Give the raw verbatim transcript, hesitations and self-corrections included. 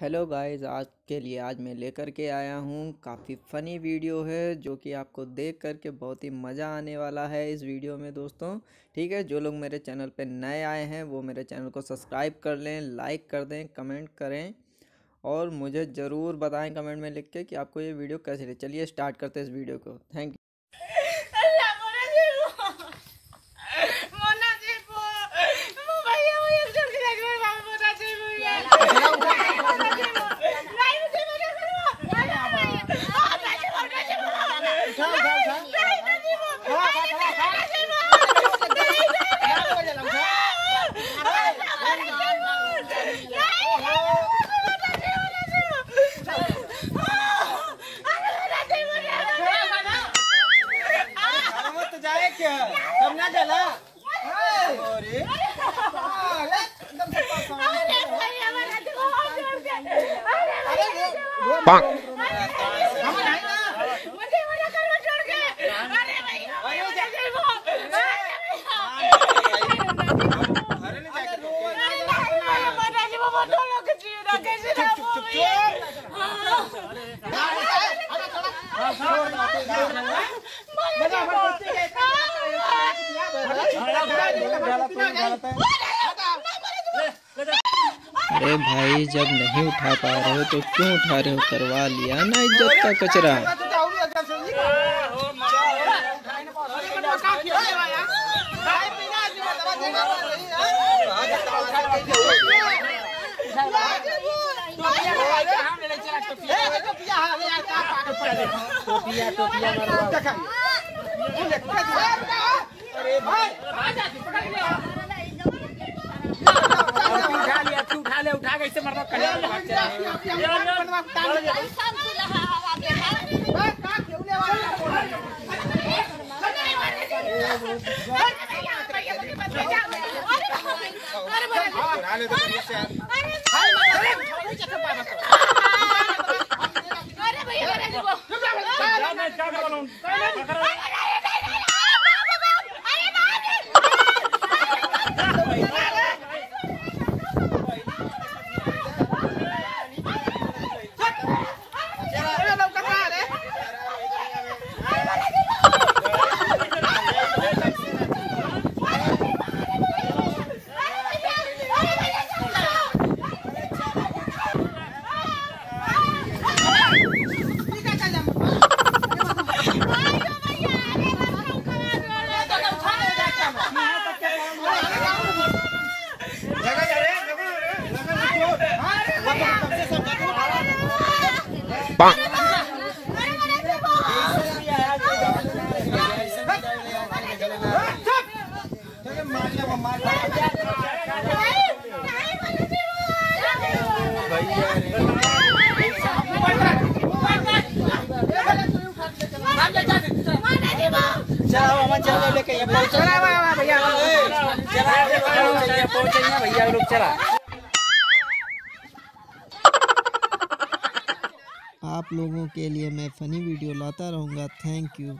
Hello guys, आज के लिए आज मैं लेकर के आया हूँ काफ़ी फ़नी वीडियो है जो कि आपको देख कर के बहुत ही मज़ा आने वाला है इस वीडियो में दोस्तों। ठीक है, जो लोग मेरे चैनल पे नए आए हैं वो मेरे चैनल को सब्सक्राइब कर लें, लाइक कर दें, कमेंट करें और मुझे ज़रूर बताएं कमेंट में लिख के कि आपको ये वीडियो कैसी लगी। चलिए स्टार्ट करते हैं इस वीडियो को। Thank you. अरे भाई, जब नहीं उठा पा रहे हो तो क्यों उठा रहे हो? करवा लिया ना इज्जत का कचरा। अरे भाई उठा कैसे मरवा कले भैया लोग चला। आप लोगों के लिए मैं फनी वीडियो लाता रहूँगा। Thank you.